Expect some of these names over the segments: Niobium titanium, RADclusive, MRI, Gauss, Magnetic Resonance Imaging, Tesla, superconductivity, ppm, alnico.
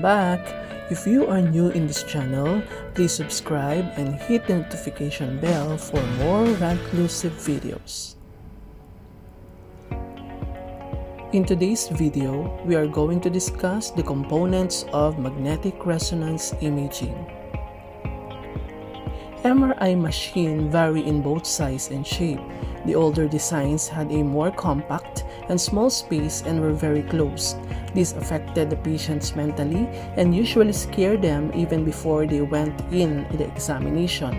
Welcome back! If you are new in this channel, please subscribe and hit the notification bell for more RADclusive videos. In today's video, we are going to discuss the components of magnetic resonance imaging. MRI machines vary in both size and shape. The older designs had a more compact and small space and were very closed. This affected the patients mentally and usually scared them even before they went in the examination.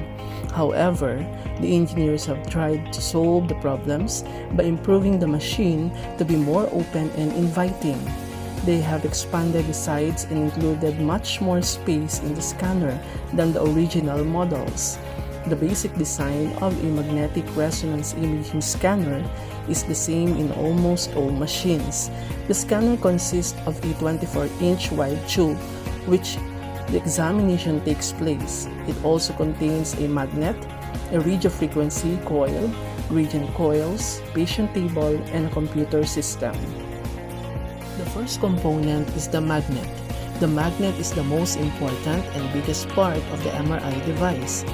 However, the engineers have tried to solve the problems by improving the machine to be more open and inviting. They have expanded the sides and included much more space in the scanner than the original models. The basic design of a magnetic resonance imaging scanner is the same in almost all machines. The scanner consists of a 24-inch wide tube, which the examination takes place. It also contains a magnet, a radio frequency coil, gradient coils, patient table, and a computer system. The first component is the magnet. The magnet is the most important and biggest part of the MRI device.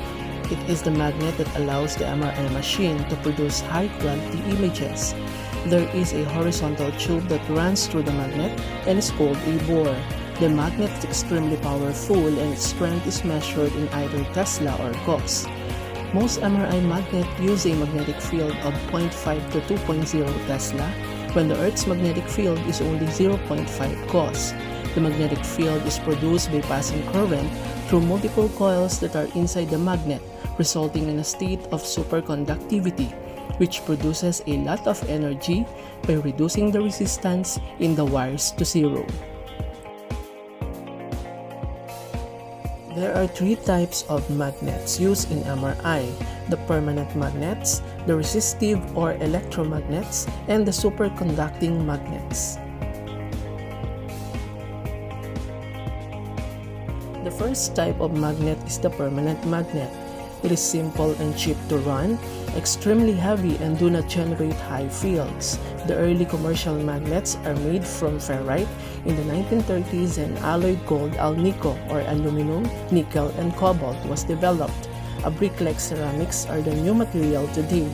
It is the magnet that allows the MRI machine to produce high-quality images. There is a horizontal tube that runs through the magnet and is called a bore. The magnet is extremely powerful and its strength is measured in either Tesla or Gauss. Most MRI magnets use a magnetic field of 0.5 to 2.0 Tesla, when the Earth's magnetic field is only 0.5 Gauss. The magnetic field is produced by passing current through multiple coils that are inside the magnet, resulting in a state of superconductivity, which produces a lot of energy by reducing the resistance in the wires to zero. There are three types of magnets used in MRI: the permanent magnets, the resistive or electromagnets, and the superconducting magnets. The first type of magnet is the permanent magnet. It is simple and cheap to run, extremely heavy, and do not generate high fields. The early commercial magnets are made from ferrite in the 1930s, and alloyed gold alnico or aluminum, nickel, and cobalt was developed. A brick-like ceramics are the new material today.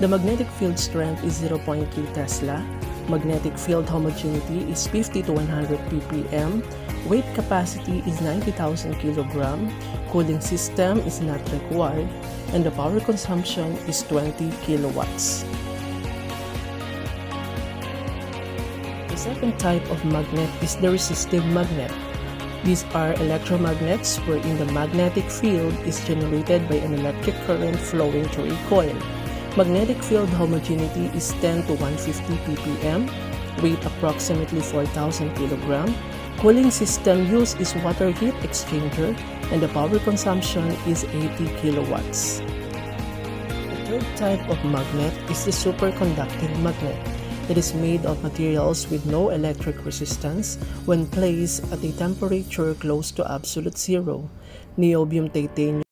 The magnetic field strength is 0.3 Tesla. Magnetic field homogeneity is 50 to 100 ppm. Weight capacity is 90,000 kg, cooling system is not required, and the power consumption is 20 kilowatts. The second type of magnet is the resistive magnet. These are electromagnets wherein the magnetic field is generated by an electric current flowing through a coil. Magnetic field homogeneity is 10 to 150 ppm, weight approximately 4,000 kg. Cooling system used is water heat exchanger, and the power consumption is 80 kilowatts. The third type of magnet is the superconducting magnet. It is made of materials with no electric resistance when placed at a temperature close to absolute zero. Niobium titanium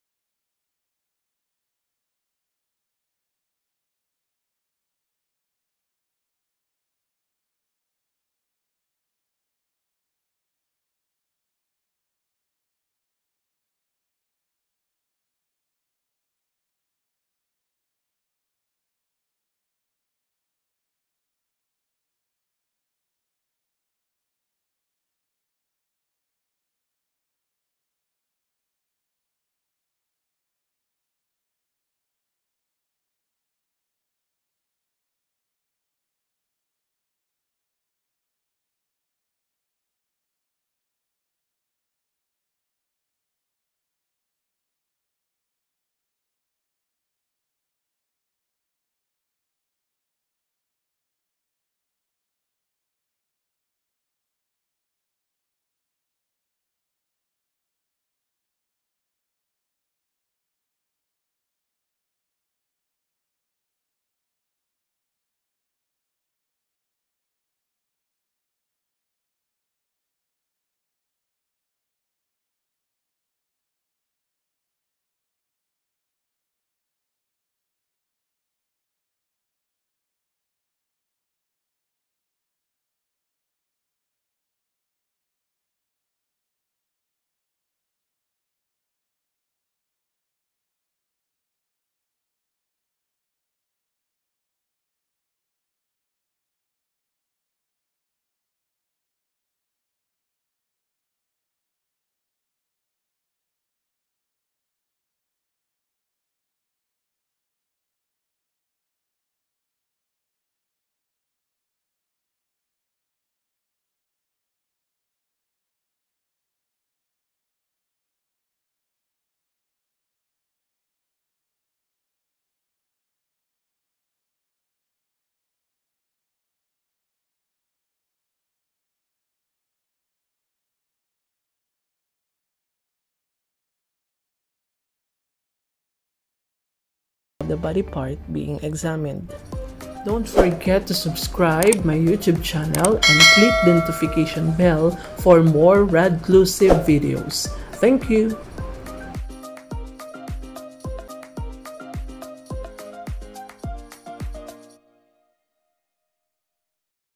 the body part being examined. Don't forget to subscribe my YouTube channel and click the notification bell for more RADclusive videos. Thank you!